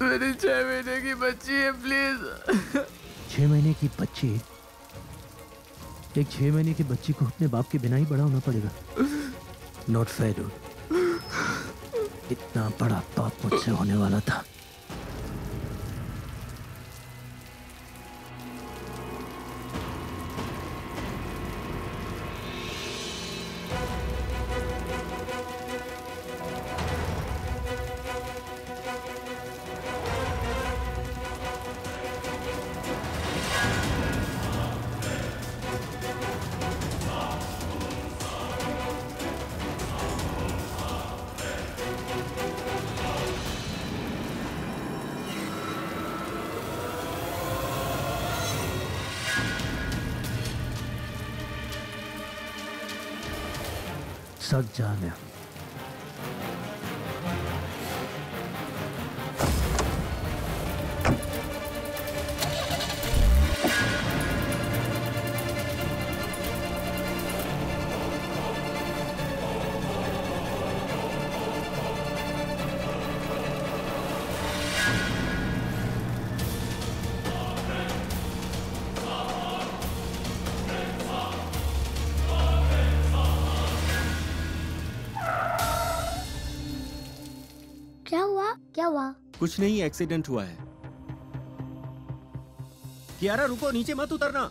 मेरी 6 महीने की बच्ची है, प्लीज। 6 महीने की बच्ची? एक 6 महीने की बच्ची को अपने बाप के बिना ही बड़ा होना पड़ेगा? Not fair. इतना बड़ा बाप मुझसे होने वाला था। जाने कुछ नहीं, एक्सीडेंट हुआ है। कियारा रुको, नीचे मत उतरना।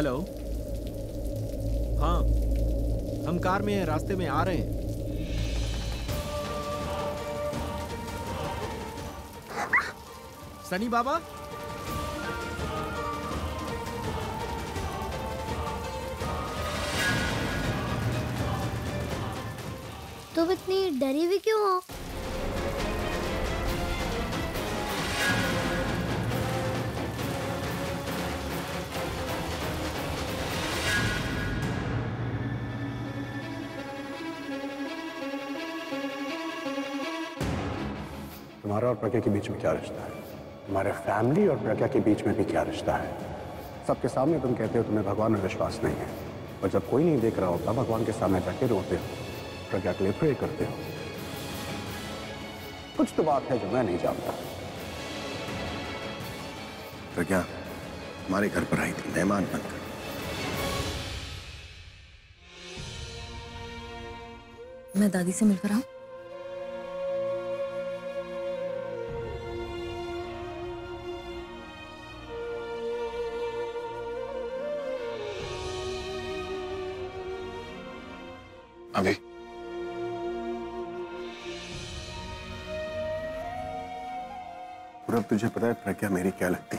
हेलो, हाँ हम कार में हैं, रास्ते में आ रहे हैं। सनी बाबा, तुम इतनी डरी हुई क्यों हो? और प्रज्ञा के बीच में क्या रिश्ता है? हमारे फैमिली और प्रज्ञा के बीच में भी क्या रिश्ता है? सबके सामने तुम कहते हो तुम्हें भगवान में विश्वास नहीं है, और जब कोई नहीं देख रहा होता भगवान के सामने जाके रोते हो, प्रज्ञा के लिए प्रे करते हो। कुछ तो बात है जो मैं नहीं जानता। प्रज्ञा हमारे घर पर आई थी मेहमान बनकर। मैं दादी से मिलकर आऊं? अभी पूरब, तुझे पता है प्रज्ञा मेरी क्या लगती?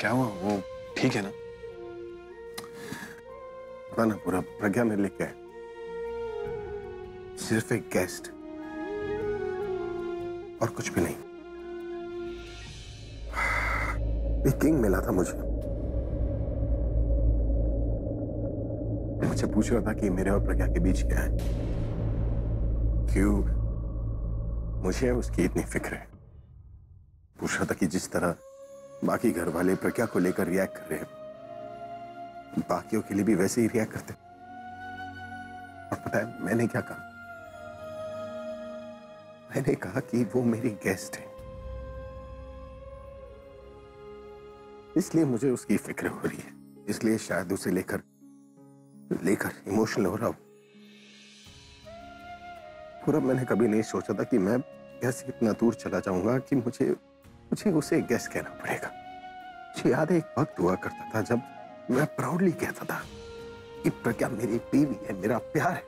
क्या हुआ, वो ठीक है ना? पता ना पूरब, प्रज्ञा मेरे लिए क्या है? सिर्फ एक गेस्ट और कुछ भी नहीं। एक किंग मिला था मुझे, मुझसे पूछ रहा था कि मेरे और प्रज्ञा के बीच क्या है, क्यों मुझे उसकी इतनी फिक्र है। पूछ रहा था कि जिस तरह बाकी घर वाले प्रज्ञा को लेकर रिएक्ट कर रहे हैं, बाकियों के लिए भी वैसे ही रिएक्ट करते। और पता है मैंने क्या कहा? मैंने कहा कि वो मेरी गेस्ट है, इसलिए मुझे उसकी फिक्र हो रही है, इसलिए शायद उसे लेकर इमोशनल हो रहा हूं। पूरा मैंने कभी नहीं सोचा था कि मैं ऐसे इतना दूर चला जाऊंगा कि मुझे उसे गेस कहना पड़ेगा। मुझे याद है एक वक्त हुआ करता था जब मैं प्राउडली कहता था कि प्रज्ञा मेरी बीवी है, मेरा प्यार है,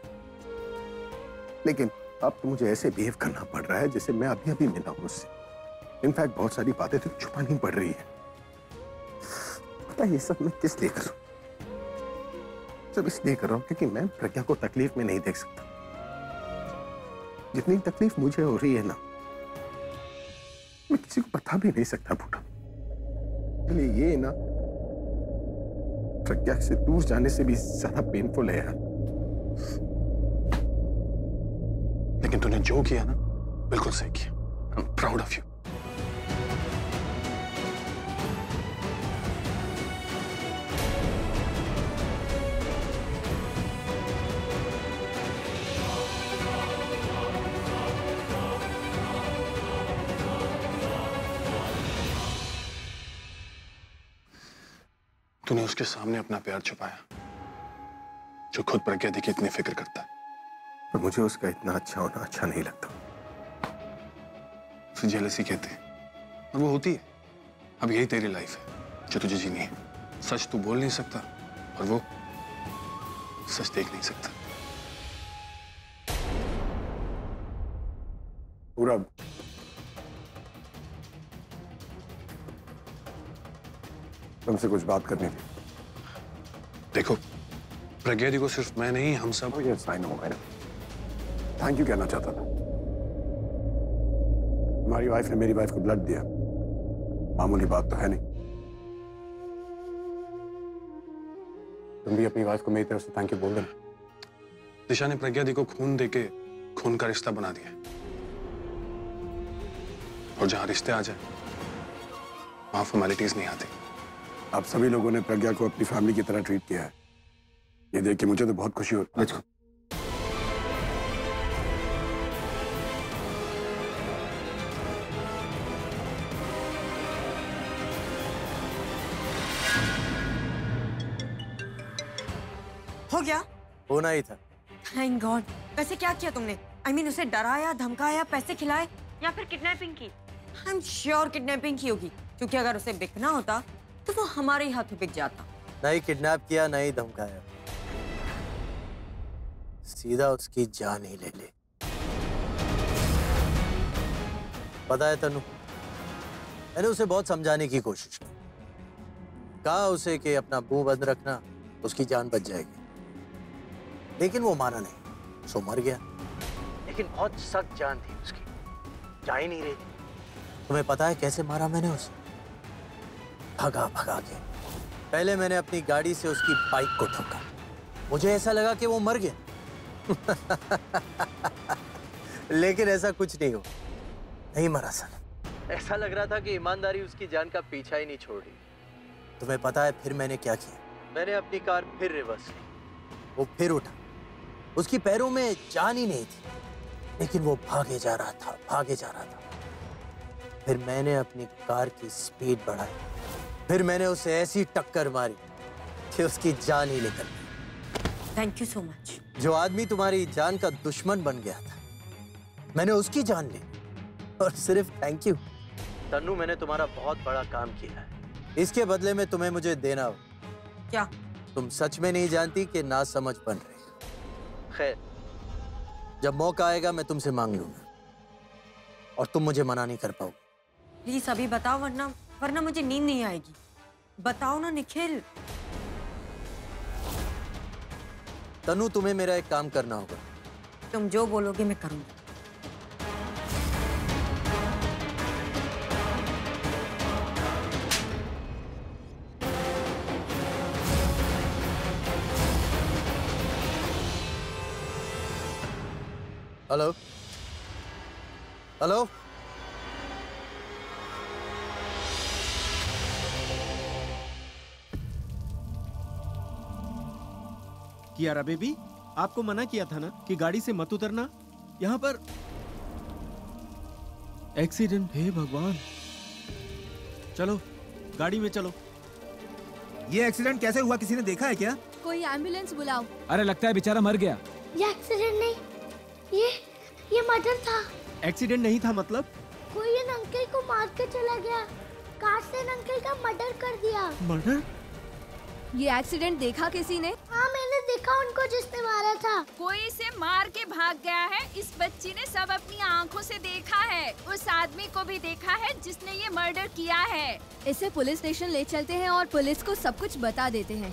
लेकिन अब तो मुझे ऐसे बिहेव करना पड़ रहा है जैसे मैं अभी अभी मिला हूं उससे। इनफैक्ट बहुत सारी बातें तो छुपानी पड़ रही है। पता ये सब मैं किस लिए करूँ? सब इसलिए कर रहा हूँ क्योंकि मैं प्रज्ञा को तकलीफ में नहीं देख सकता। जितनी तकलीफ मुझे हो रही है ना, मैं किसी को बता भी नहीं सकता बूढ़ा। इसलिए ये ना प्रज्ञा से दूर जाने से भी ज्यादा पेनफुल है यार। लेकिन तूने जो किया ना, बिल्कुल सही किया। I am proud of you. तूने उसके सामने अपना प्यार छुपाया, जो खुद प्रज्ञा दी की इतनी फिक्र करता है। पर मुझे उसका इतना अच्छा होना अच्छा नहीं लगता। उसे जेलसी कहते हैं, और वो होती है। अब यही तेरी लाइफ है जो तुझे जीनी है। सच तू बोल नहीं सकता और वो सच देख नहीं सकता। पूरा तुमसे कुछ बात करनी थी। देखो, प्रज्ञा जी को सिर्फ मैं नहीं, हम सब। थैंक यू कहना चाहता था। तुम्हारी वाइफ ने मेरी वाइफ को ब्लड दिया, मामूली बात तो है नहीं। तुम भी अपनी वाइफ को मेरी तरफ से थैंक यू बोल देना। दिशा ने प्रज्ञा जी को खून देके खून का रिश्ता बना दिया, और जहां रिश्ते आ जाए वहां फॉर्मेलिटीज नहीं आती। आप सभी लोगों ने प्रज्ञा को अपनी फैमिली की तरह ट्रीट किया है। ये देख के मुझे तो बहुत खुशी हो रही है। हो गया, होना ही था। Thank God। वैसे क्या किया तुमने? I mean, उसे डराया, धमकाया, पैसे खिलाए, या फिर किडनैपिंग की? I'm sure किडनैपिंग की होगी, क्योंकि अगर उसे बिकना होता तो वो हमारे ही हाथों बिक जाता। नहीं किडनैप किया, नहीं धमकाया, सीधा उसकी जान ही ले ले। पता है तनु, मैंने उसे बहुत समझाने की कोशिश की, कहा उसे कि अपना मुंह बंद रखना, उसकी जान बच जाएगी, लेकिन वो माना नहीं, सो मर गया। लेकिन बहुत सख्त जान थी उसकी, जा ही नहीं रही। तुम्हें पता है कैसे मारा मैंने उसे? भगा भगा के। पहले मैंने अपनी गाड़ी से उसकी बाइक को ठोका, मुझे ऐसा लगा कि वो मर गया। लेकिन ऐसा कुछ नहीं हो, नहीं मरा सन। ऐसा लग रहा था कि ईमानदारी उसकी जान का पीछा ही नहीं छोड़ रही। तुम्हें पता है फिर मैंने क्या किया? मैंने अपनी कार फिर रिवर्स ली, वो फिर उठा, उसकी पैरों में जान ही नहीं थी, लेकिन वो भागे जा रहा था, भागे जा रहा था। फिर मैंने अपनी कार की स्पीड बढ़ाई, फिर मैंने उसे ऐसी टक्कर मारी कि उसकी जान ही निकल गई। Thank you so much. जो आदमी तुम्हारी जान का दुश्मन बन गया था, मैंने उसकी जान ली, और सिर्फ थैंक यू। तनु, मैंने तुम्हारा बहुत बड़ा काम किया है, इसके बदले में तुम्हें मुझे देना हो। क्या? तुम सच में नहीं जानती कि ना समझ बन रही। खैर, जब मौका आएगा मैं तुमसे मांग लूंगा, और तुम मुझे मना नहीं कर पाओगे। प्लीज अभी बताओ, वरना मुझे नींद नहीं आएगी। बताओ ना निखिल। तनु, तुम्हें मेरा एक काम करना होगा। तुम जो बोलोगे मैं करूंगी। हेलो हेलो, कियारा बेबी, आपको मना किया था ना कि गाड़ी से मत उतरना। यहाँ पर एक्सीडेंट है। भगवान, चलो गाड़ी में चलो। ये एक्सीडेंट कैसे हुआ, किसी ने देखा है क्या? कोई एम्बुलेंस बुलाओ। अरे लगता है बेचारा मर गया। ये एक्सीडेंट नहीं, ये मर्डर था। एक्सीडेंट नहीं था मतलब? कोई इन अंकल को मार के चला गया, कार से इन अंकल का मर्डर कर दिया। मर्डर? ये एक्सीडेंट देखा किसी ने? हाँ मैंने देखा। देखा उनको जिसने मारा था। कोई इसे मार के भाग गया है। इस बच्ची ने सब अपनी आंखों से देखा है। उस आदमी को भी देखा है जिसने ये मर्डर किया है। इसे पुलिस स्टेशन ले चलते हैं और पुलिस को सब कुछ बता देते हैं।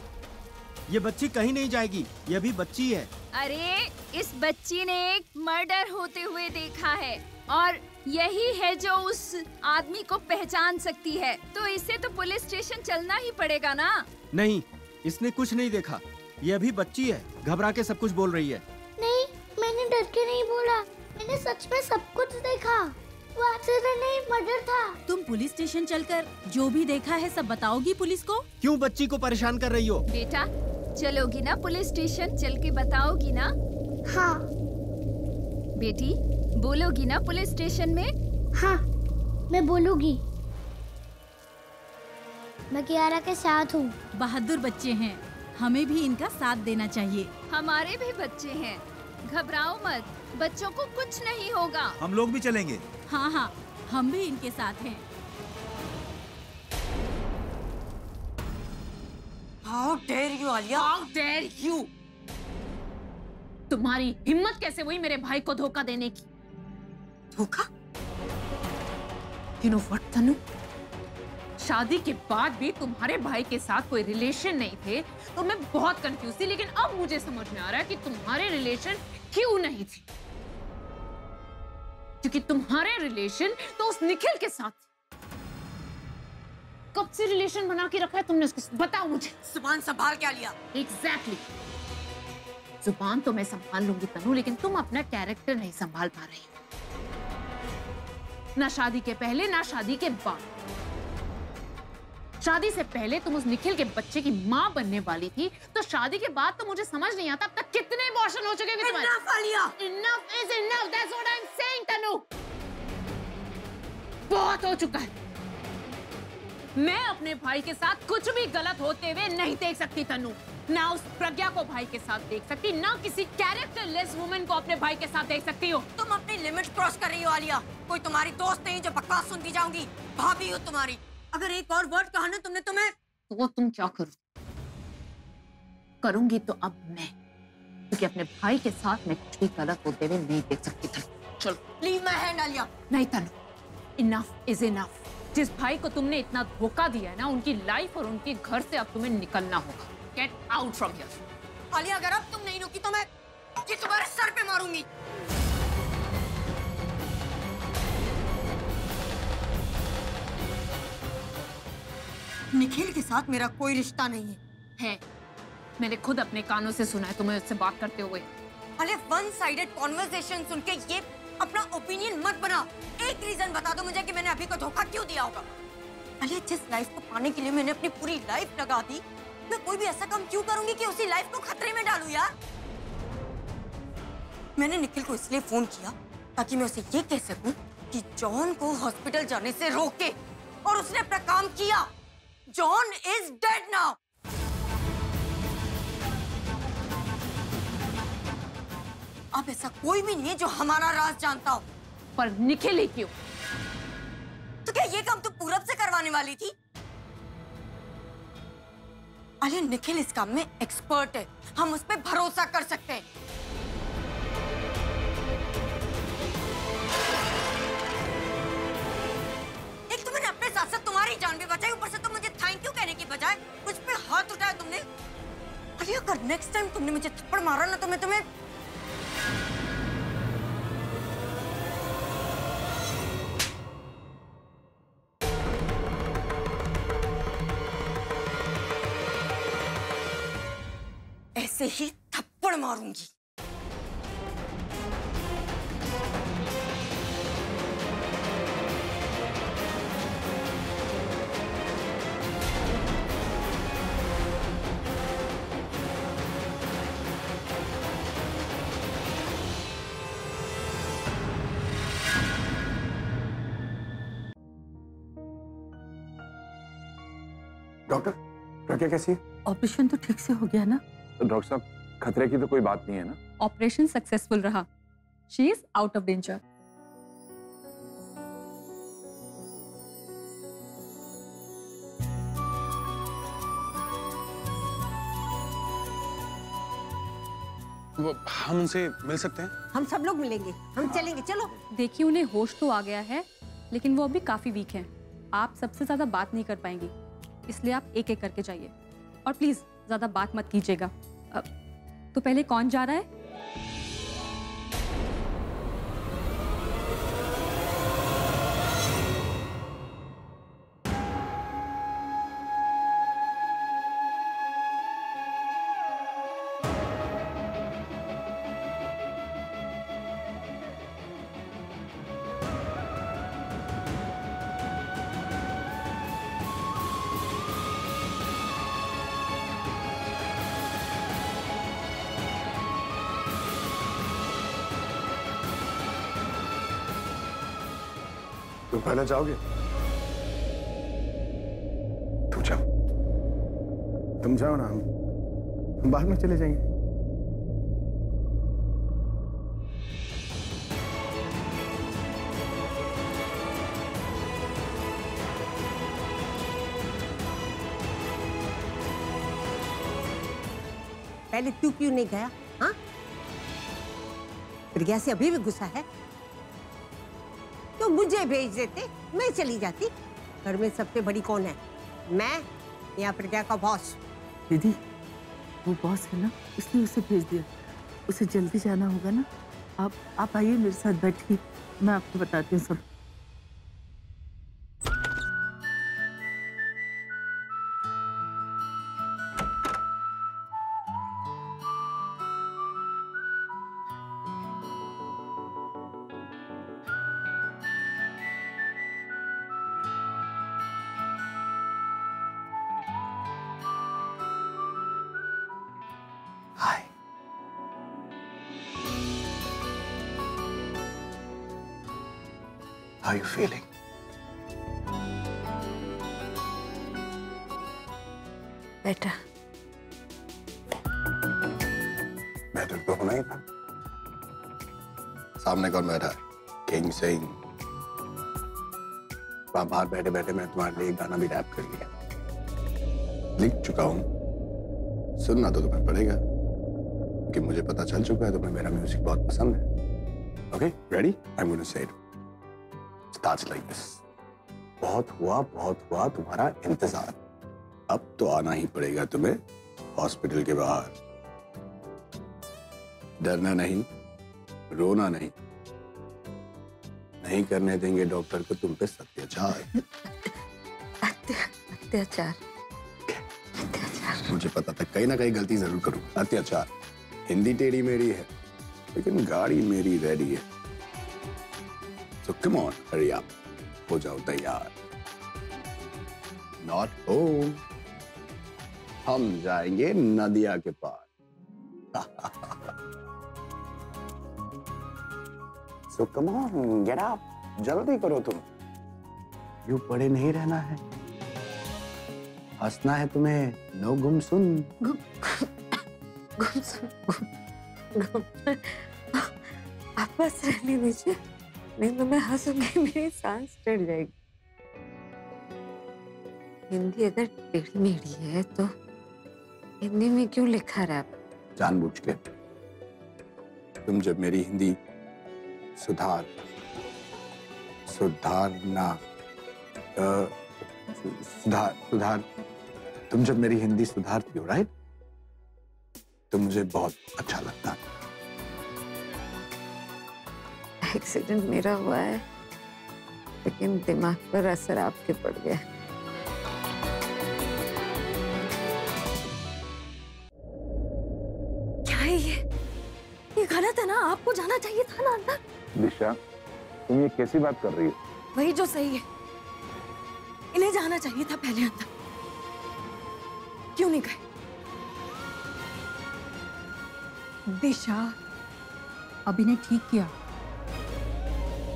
ये बच्ची कहीं नहीं जाएगी, ये भी बच्ची है। अरे इस बच्ची ने एक मर्डर होते हुए देखा है और यही है जो उस आदमी को पहचान सकती है, तो इसे तो पुलिस स्टेशन चलना ही पड़ेगा ना। नहीं, इसने कुछ नहीं देखा, ये भी बच्ची है, घबरा के सब कुछ बोल रही है। नहीं, मैंने डर के नहीं बोला, मैंने सच में सब कुछ देखा। वो एक्सीडेंट नहीं, मर्डर था। तुम पुलिस स्टेशन चलकर जो भी देखा है सब बताओगी पुलिस को? क्यों बच्ची को परेशान कर रही हो? बेटा चलोगी ना पुलिस स्टेशन, चल के बताओगी ना? हाँ। बेटी बोलोगी ना पुलिस स्टेशन में? हाँ मैं बोलूँगी। मैं कियारा के साथ हूँ। बहादुर बच्चे हैं, हमें भी इनका साथ देना चाहिए। हमारे भी बच्चे हैं, घबराओ मत, बच्चों को कुछ नहीं होगा। हम लोग भी चलेंगे। हाँ हाँ हम भी इनके साथ हैं। How dare you, Aliya? How dare you? तुम्हारी हिम्मत कैसे हुई मेरे भाई को धोखा देने की? धोखा? You know what, Thanu? शादी के बाद भी तुम्हारे भाई के साथ कोई रिलेशन नहीं थे तो मैं बहुत कंफ्यूज थी, लेकिन अब मुझे समझ में आ रहा है कि तुम्हारे रिलेशन क्यों नहीं थी, क्योंकि तुम्हारे रिलेशन तो उस निखिल के साथ। कब से रिलेशन बना के रखा है तुमने उसके? बताओ मुझे। जुबान संभाल के लिया। एग्जैक्टली जुबान तो मैं संभाल लूंगी तनु, लेकिन तुम अपना कैरेक्टर नहीं संभाल पा रही हो, ना शादी के पहले ना शादी के बाद। शादी से पहले तुम उस निखिल के बच्चे की माँ बनने वाली थी, तो शादी के बाद तो मुझे समझ नहीं आता अब तक कितने इमोशन हो चुके हैं तुम्हारे। Enough is enough, that's what I'm saying, तनु। बहुत हो चुका है, मैं अपने भाई के साथ कुछ भी गलत होते हुए नहीं देख सकती तनु, ना उस प्रज्ञा को भाई के साथ देख सकती, ना किसी कैरेक्टरलेस वुमन को अपने भाई के साथ देख सकती हो। तुम अपनी लिमिट क्रॉस कर रही हो आलिया, कोई तुम्हारी दोस्त नहीं जो बकवास सुनती जाऊंगी। भाभी हो तुम्हारी, अगर एक और वर्ड कहा ना तुमने तुम्हें तो तुम क्या करूंगी तो अब मैं, क्योंकि अपने भाई के साथ मैं कुछ भी गलत होते हुए नहीं देख सकती तनु। चलो लीव माय हैंड आलिया। नहीं तनु, इनफ इज इनफ। जिस भाई को तुमने इतना धोखा दिया है ना, उनकी लाइफ और उनके घर से अब तुम्हें निकलना होगा। Get out from here. Alia अगर अब तुम नहीं रुकी तो मैं ये तुम्हारे सर पे मारूंगी। निखिल के साथ मेरा कोई रिश्ता नहीं है। है, मैंने खुद अपने कानों से सुना है तुम्हें उससे बात करते हुए। आलिया वन साइडेड कॉन्वर्सेशन सुन के ये अपना ओपिनियन मत बना। एक रीजन बता दो मुझे कि मैंने अभी को धोखा क्यों दिया होगा। अरे जिस लाइफ को पाने के लिए मैंने अपनी पूरी लाइफ लगा दी, मैं कोई भी ऐसा काम क्यों करूंगी कि उसी लाइफ को खतरे में डालूं यार। मैंने निखिल को इसलिए फोन किया ताकि मैं उसे ये कह सकूं कि जॉन को हॉस्पिटल जाने से रोके, और उसने अपना काम किया। John is dead now. अब ऐसा कोई भी नहीं है जो हमारा राज जानता हो। पर निखिल ही क्यों? तो क्या ये काम तो पूरब से करवाने वाली थी? अरे निखिल इस काम में एक्सपर्ट है, हम उस पे भरोसा कर सकते हैं। एक तो मैंने अपने साथ साथ तुम्हारी जान भी बचाई, ऊपर से तुम मुझे थैंक यू कहने की बजाय मुझ पे हाथ उठाया तुमने। अरे अगर नेक्स्ट टाइम तुमने मुझे थप्पड़ मारा ना तो मैं तुम्हें ऐसे ही थप्पड़ मारूंगी। डॉक्टर प्रज्ञा कैसी है? ऑपरेशन तो ठीक से हो गया ना? डॉक्टर साहब खतरे की तो कोई बात नहीं है ना? ऑपरेशन सक्सेसफुल रहा, she is out of danger. हम उनसे मिल सकते हैं? हम सब लोग मिलेंगे, हम चलेंगे, चलो। देखिए उन्हें होश तो आ गया है, लेकिन वो अभी काफी वीक हैं। आप सबसे ज्यादा बात नहीं कर पाएंगी, इसलिए आप एक एक करके जाइए और प्लीज ज्यादा बात मत कीजिएगा। तो पहले कौन जा रहा है? तुम पहले जाओगे? तुम जाओ, तुम जाओ ना, हम बाद में चले जाएंगे। पहले तू क्यों नहीं गया? हाँ, प्रज्ञा से अभी भी गुस्सा है तो मुझे भेज देते, मैं चली जाती। घर में सबसे बड़ी कौन है, मैं या प्रज्ञा का बॉस? दीदी वो बॉस है ना, इसलिए उसे भेज दिया। उसे जल्दी जाना होगा ना। आप आइए मेरे साथ बैठिए, मैं आपको बताती हूँ सब। How are you feeling? Better. मैं तो होना ही था। सामने कौन बैठा? किंग सिंह। बाहर बैठे बैठे मैं तुम्हारे लिए गाना भी रैप कर लिया, लिख चुका हूँ। सुनना तो तुम्हें पड़ेगा कि मुझे पता चल चुका है तुम्हें मेरा म्यूजिक बहुत पसंद है। Okay, ready? I'm gonna say it. Starts like this. बहुत हुआ तुम्हारा इंतजार, अब तो आना ही पड़ेगा तुम्हें हॉस्पिटल के बाहर। डरना नहीं, रोना नहीं, नहीं करने देंगे डॉक्टर को तुम पे सत्याचार। अत्याचार, अत्याचार। मुझे पता था कहीं ना कहीं गलती जरूर करूँ। अत्याचार हिंदी टेढ़ी मेरी है, लेकिन गाड़ी मेरी रेडी है। So come on, hurry up. हो जाओ तैयार। Not home. हम जाएंगे नदिया के पार। So come on, get up. जल्दी करो तुम। यूं पड़े नहीं रहना है, हंसना है तुम्हें। नो गुम सुन, गुम सुन, गुम। आप बस रहने दीजिए, नहीं तो मैं हंसूंगी, मेरी सांस चढ़ जाएगी। हिंदी अगर टेढ़ी मेढ़ी है तो हिंदी में क्यों लिखा रहा आप? जानबूझ के। तुम जब मेरी हिंदी सुधारती हो, राइट, तो मुझे बहुत अच्छा लगता है। एक्सीडेंट मेरा हुआ है, लेकिन दिमाग पर असर आपके पड़ गया। क्या है ये गलत है ना, आपको जाना चाहिए था ना अंदर। दिशा तुम ये कैसी बात कर रही हो? वही जो सही है, इन्हें जाना चाहिए था पहले अंदर, क्यों नहीं गए? दिशा अभी ने ठीक किया।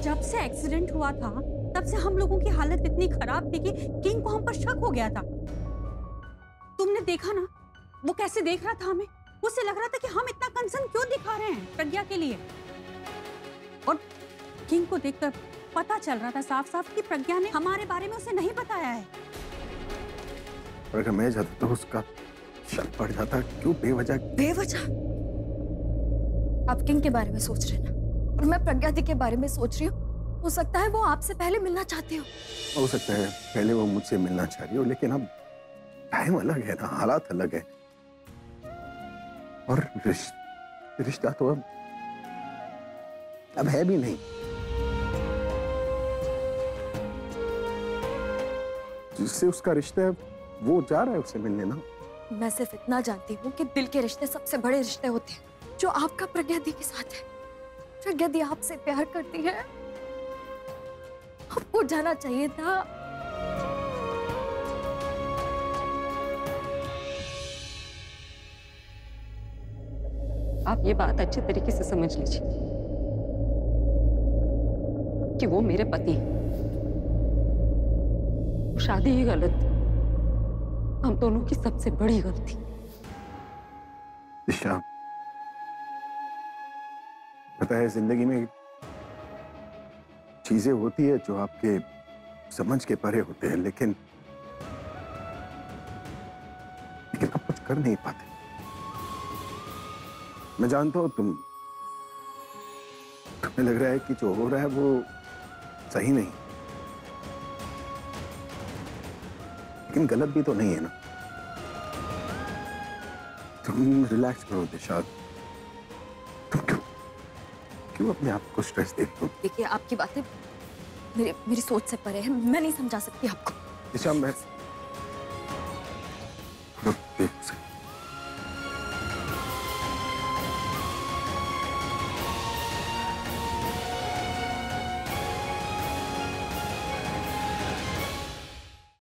जब से एक्सीडेंट हुआ था तब से हम लोगों की हालत इतनी खराब थी कि किंग को हम पर शक हो गया था। तुमने देखा ना वो कैसे देख रहा था हमें, उसे लग रहा था कि हम इतना कंसर्न क्यों दिखा रहे हैं प्रज्ञा के लिए। और किंग को देखकर पता चल रहा था साफ साफ कि प्रज्ञा ने हमारे बारे में उसे नहीं बताया है। और अगर मैं जाता तो उसका शक पड़ जाता। क्यों बेवजह? बेवजह आप किंग के बारे में सोच रहे ना, और मैं प्रज्ञा दी के बारे में सोच रही हूँ। हो सकता है वो आपसे पहले मिलना चाहती हो, हो सकता है पहले वो मुझसे मिलना चाह रही हो, लेकिन अब टाइम अलग है ना, हालात अलग है, और रिश्ता तो अब है भी नहीं। जिससे उसका रिश्ता है वो जा रहा है उससे मिलने ना। मैं सिर्फ इतना जानती हूँ कि दिल के रिश्ते सबसे बड़े रिश्ते होते हैं, जो आपका प्रज्ञा दी के साथ है। प्रज्ञा दी आपसे प्यार करती है, आपको जाना चाहिए था। आप ये बात अच्छे तरीके से समझ लीजिए कि वो मेरे पति हैं। शादी ही गलत, हम दोनों की सबसे बड़ी गलती। दिशा, पता है जिंदगी में चीजें होती है जो आपके समझ के परे होते हैं, लेकिन आप कुछ कर नहीं पाते। मैं जानता हूं तुम्हें लग रहा है कि जो हो रहा है वो सही नहीं, लेकिन गलत भी तो नहीं है ना। तुम रिलैक्स करो दिशा, तुम क्यों अपने आप को स्ट्रेस दे रहे हो? देखिए, आपकी बातें मेरी सोच से परे है, मैं नहीं समझा सकती आपको। दिशा, मैं